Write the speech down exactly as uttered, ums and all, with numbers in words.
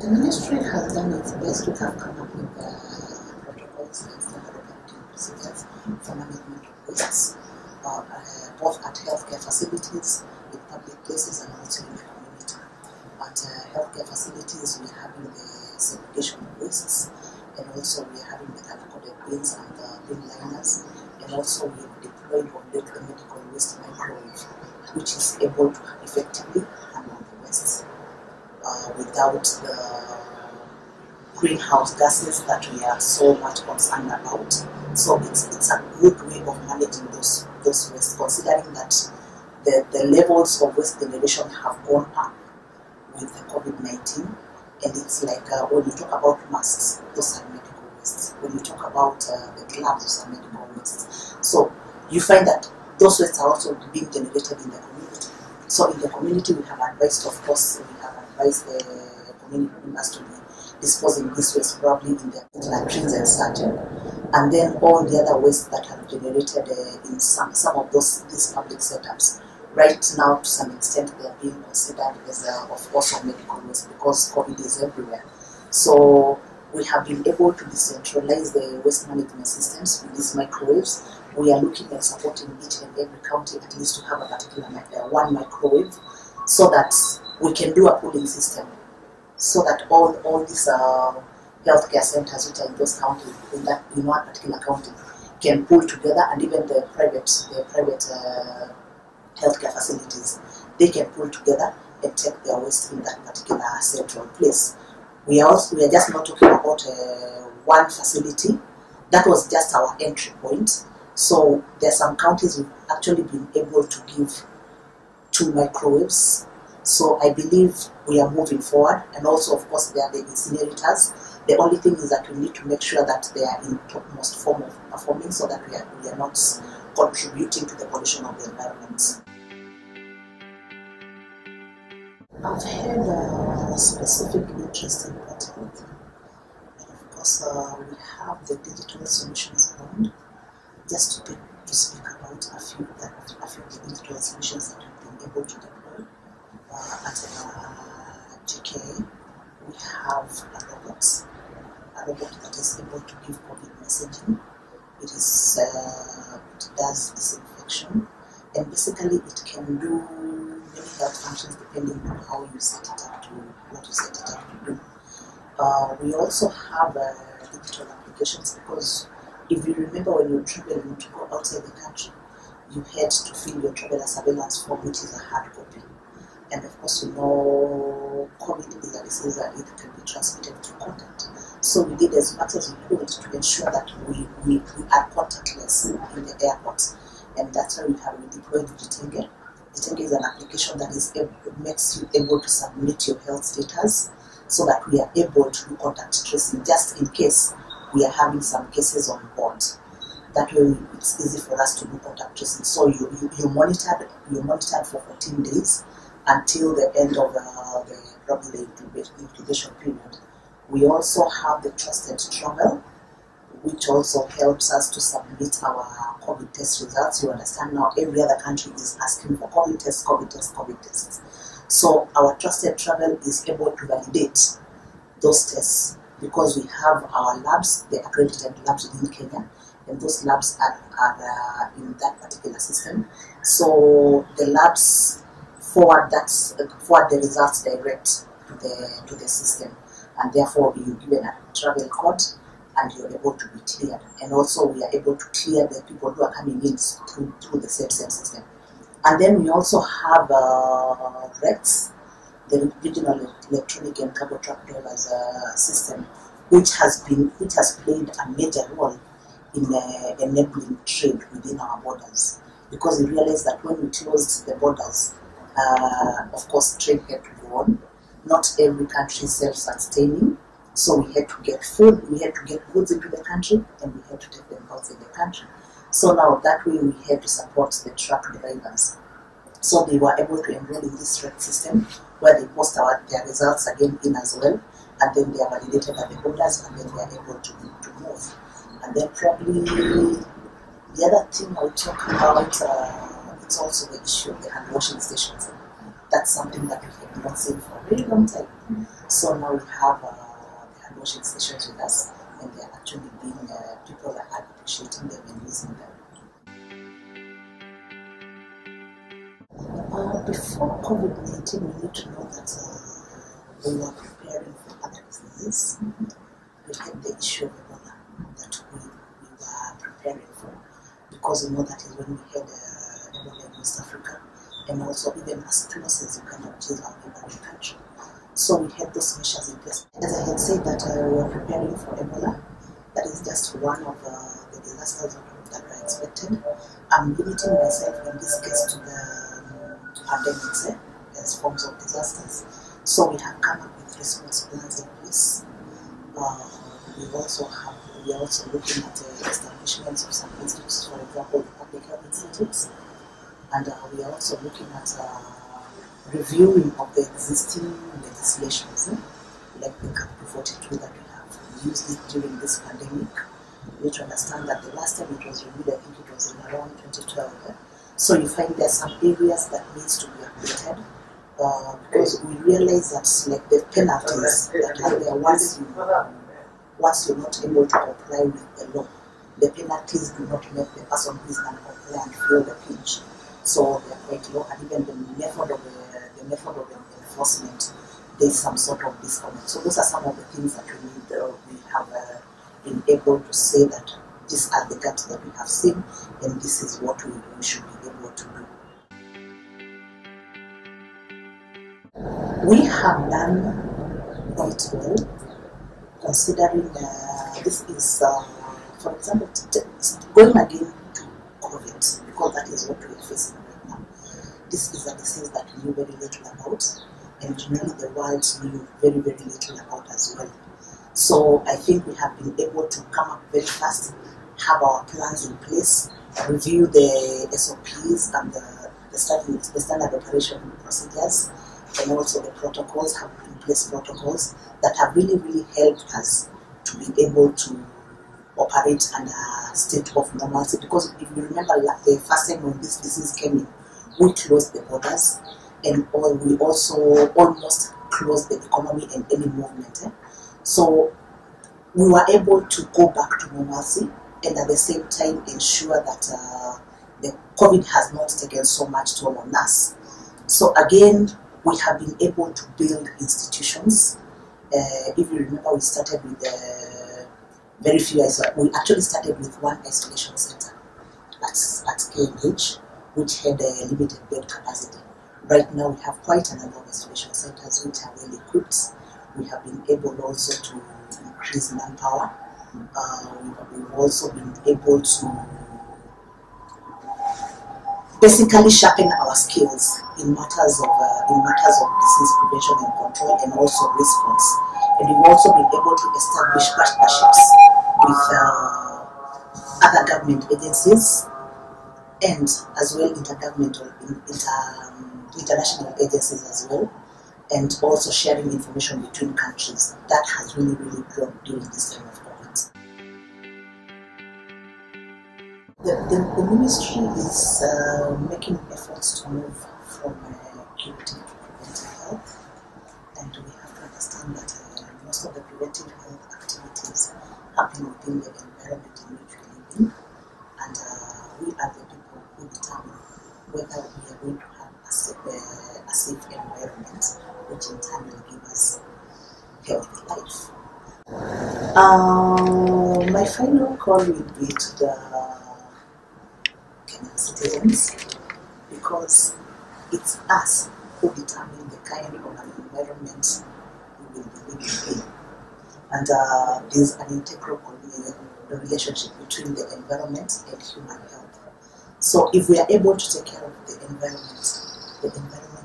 The Ministry of Health done its best to have come up with uh, protocols and standard acting procedures for management of wastes, uh, uh, both at healthcare facilities, in public places, and also in the community. At uh, healthcare facilities, we are having the segregation of wastes, and also we are having the uncoated bins and the bin liners, and also we have deployed on the medical waste microwave, which is able to effectively handle the wastes. Uh, without the greenhouse gases that we are so much concerned about. So it's, it's a good way of managing those, those wastes, considering that the, the levels of waste generation have gone up with the COVID nineteen. And it's like uh, when you talk about masks, those are medical wastes. When you talk about uh, the gloves, those are medical wastes. So you find that those wastes are also being generated in the community. So in the community, we have advised, of course, we have advise the community members to be disposing this waste probably in their latrines and such, and then all the other waste that have generated uh, in some some of those these public setups. Right now, to some extent, they are being considered as uh, of course medical waste because COVID is everywhere. So we have been able to decentralize the waste management systems with these microwaves. We are looking at supporting each and every county at least to have a particular uh, one microwave, so that we can do a pooling system, so that all all these uh, healthcare centers which are in those counties, in that in one particular county, can pool together, and even the private the private uh, healthcare facilities, they can pool together and take their waste in that particular central place. We are also, we are just not talking about uh, one facility. That was just our entry point. So there are some counties we've actually been able to give two microwaves. So I believe we are moving forward, and also of course there are the incinerators. The only thing is that we need to make sure that they are in topmost form of performing, so that we are, we are not contributing to the pollution of the environment. I've had a specific interest in that health. And of course uh, we have the digital solutions bond. Just to, be, to speak about a few, that, a few digital solutions that we've been able to deploy. Uh, at uh, G K, we have a robot, a robot that is able to give COVID messaging. It is, uh, it does disinfection, and basically it can do many health functions depending on how you set it up to what you set it up to do. Uh, we also have uh, digital applications, because if you remember when you travel and you go outside the country, you had to fill your traveler surveillance form, which is a hard copy. And of course, you know, COVID is a disease that it can be transmitted through contact. So we did as much as we could to ensure that we, we, we are contactless in the airport. And that's why we have we deployed Jitenge. Jitenge is an application that is able, makes you able to submit your health status, so that we are able to do contact tracing just in case we are having some cases on board. That way, it's easy for us to do contact tracing. So you, you, you're monitored, you're monitored for fourteen days. Until the end of uh, the, probably the incubation period. We also have the trusted travel, which also helps us to submit our COVID test results. You understand now every other country is asking for COVID tests, COVID tests, COVID tests. So our trusted travel is able to validate those tests, because we have our labs, the accredited labs within Kenya, and those labs are, are uh, in that particular system. So the labs forward that's uh, forward the results direct to the to the system, and therefore you given a travel code and you're able to be cleared. And also we are able to clear the people who are coming in through through the same system. And then we also have uh, RETS, the regional electronic and cargo truck drivers uh, system, which has been which has played a major role in uh, enabling trade within our borders, because we realized that when we closed the borders, Uh, of course, trade had to go on. Not every country is self-sustaining, so we had to get food, we had to get goods into the country, and we had to take them outside the country. So now that way, we had to support the truck drivers. So they were able to enroll in this trade system, where they post our, their results again in as well, and then they are validated at the borders, and then they are able to, to move. And then probably the other thing I'll talk about. Uh, It's also the issue of the hand washing stations. that's something that we have not seen for a very long time. Mm-hmm. So now we have uh, the hand washing sessions with us, and they are actually being uh, people that are appreciating them and using them. Uh, before COVID nineteen, we need to know that uh, we were preparing for other diseases. Mm-hmm. We had the issue of Ebola that we, we were preparing for, because we know that is when we had uh, Ebola in West Africa, and also even tuberculosis, you cannot kill our neighboring country. So we had those measures in place. As I had said, that uh, we were preparing for Ebola. That is just one of uh, the disasters that were expected. I'm limiting myself in this case to the um, pandemics eh, as forms of disasters. So we have come up with response plans in place. Uh, we also have we are also looking at the uh, establishments of some institutes, for example, the public health institutes. And uh, we are also looking at uh, reviewing of the existing legislations, eh? like the C A P two forty-two that we have used it during this pandemic. You need to understand that the last time it was reviewed, I think it was in around twenty twelve. Eh? So you find there are some areas that needs to be updated, uh, because we realize that like the penalties that are there once you once you're not able to comply with the law, the penalties do not make the person who is non-compliant feel the pinch. So they are quite low, and even the method of the, the method of enforcement, there is some sort of disconnect. So those are some of the things that we need. Uh, we have uh, been able to say that these are the gaps that we have seen, and this is what we, we should be able to do. We have done quite well, considering uh, this is, uh, for example, going again to COVID. Because that is what we are facing right now. This is a disease that we knew very little about, and generally the world knew very, very little about as well. So I think we have been able to come up very fast, have our plans in place, review the S O Ps and the, the, standard, the standard operation procedures, and also the protocols, have in place protocols that have really, really helped us to be able to operate under a state of normalcy. Because if you remember, like the first time when this disease came in, we closed the borders, and all, we also almost closed the economy and any movement. Eh? So we were able to go back to normalcy, and at the same time ensure that uh, the COVID has not taken so much toll on us. So again, we have been able to build institutions. Uh, if you remember, we started with the very few. We actually started with one isolation center at, at K M H, which had a limited bed capacity. Right now we have quite a number of isolation centers which are well equipped. We have been able also to increase manpower. Uh, we've also been able to basically sharpen our skills in matters of uh, in matters of disease prevention and control, and also response. And we've also been able to establish partnerships with uh, other government agencies, and as well intergovernmental, inter, um, international agencies as well, and also sharing information between countries. That has really, really grown during this time of COVID. The, the, the ministry is uh, making efforts to move from curative uh, to preventive health, and we have to understand that uh, most of the preventive health activities happen within the environment in which we live in, and uh, we are the people who determine whether we are going to have a safe, uh, a safe environment, which in turn will give us healthy life. Uh, my final call will be to the Kenyan citizens, because it's us who determine the kind of an environment we will be living in. And uh, there's an integral relationship between the environment and human health. So if we are able to take care of the environment, the environment